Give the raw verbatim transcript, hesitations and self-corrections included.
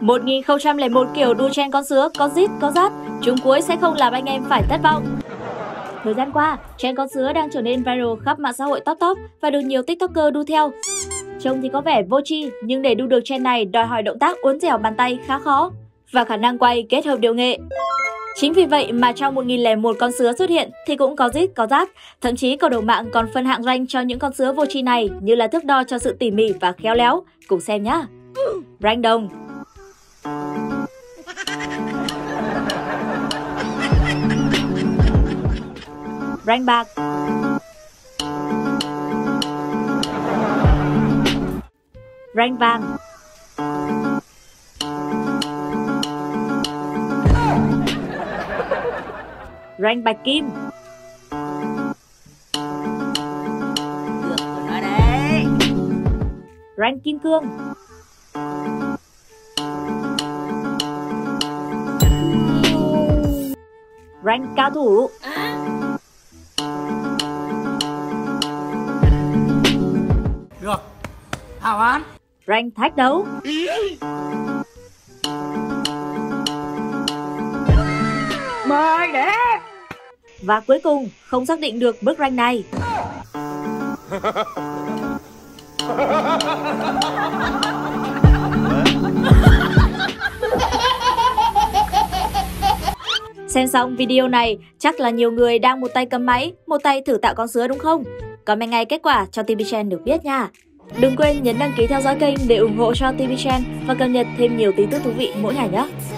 một nghìn không trăm lẻ một kiểu đu chen con sứa, con rít, con rát, chúng cuối sẽ không làm anh em phải thất vọng. Thời gian qua, trend con sứa đang trở nên viral khắp mạng xã hội top top và được nhiều TikToker đu theo. Trông thì có vẻ vô tri, nhưng để đu được trend này đòi hỏi động tác uốn dẻo bàn tay khá khó và khả năng quay kết hợp điệu nghệ. Chính vì vậy mà trong một nghìn không trăm lẻ một con sứa xuất hiện thì cũng có rít có rát, thậm chí cộng đồng mạng còn phân hạng rank cho những con sứa vô tri này như là thước đo cho sự tỉ mỉ và khéo léo. Cùng xem nhá. Rank đồng. Rank bạc. Rank vàng. Rank bạch kim. Rank kim cương. Rank cao thủ. Được. Hào án. Rank thách đấu. Mời để. Và cuối cùng không xác định được bước rank này. Xem xong video này, chắc là nhiều người đang một tay cầm máy, một tay thử tạo con sứa đúng không? Comment ngay kết quả cho ti vi Channel được biết nha. Đừng quên nhấn đăng ký theo dõi kênh để ủng hộ cho ti vi Channel và cập nhật thêm nhiều tin tức thú vị mỗi ngày nhé.